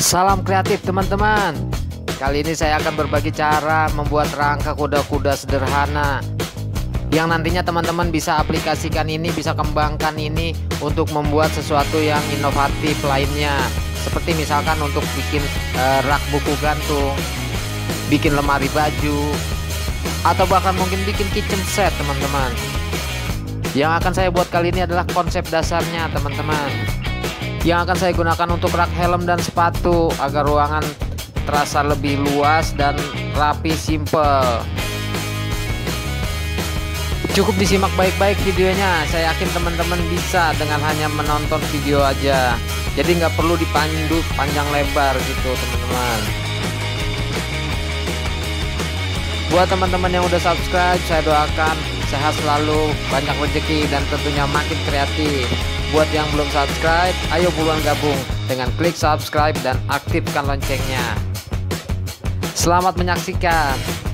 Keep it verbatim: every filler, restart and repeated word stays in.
Salam kreatif teman-teman. Kali ini saya akan berbagi cara membuat rangka kuda-kuda sederhana yang nantinya teman-teman bisa aplikasikan ini, bisa kembangkan ini untuk membuat sesuatu yang inovatif lainnya. Seperti misalkan untuk bikin e, rak buku gantung, bikin lemari baju, atau bahkan mungkin bikin kitchen set teman-teman. Yang akan saya buat kali ini adalah konsep dasarnya teman-teman, yang akan saya gunakan untuk rak helm dan sepatu agar ruangan terasa lebih luas dan rapi simple. Cukup disimak baik-baik videonya, saya yakin teman-teman bisa dengan hanya menonton video aja, jadi nggak perlu dipandu panjang lebar gitu teman-teman. Buat teman-teman yang udah subscribe, saya doakan sehat selalu, banyak rezeki, dan tentunya makin kreatif. Buat yang belum subscribe, ayo buruan gabung dengan klik subscribe dan aktifkan loncengnya. Selamat menyaksikan.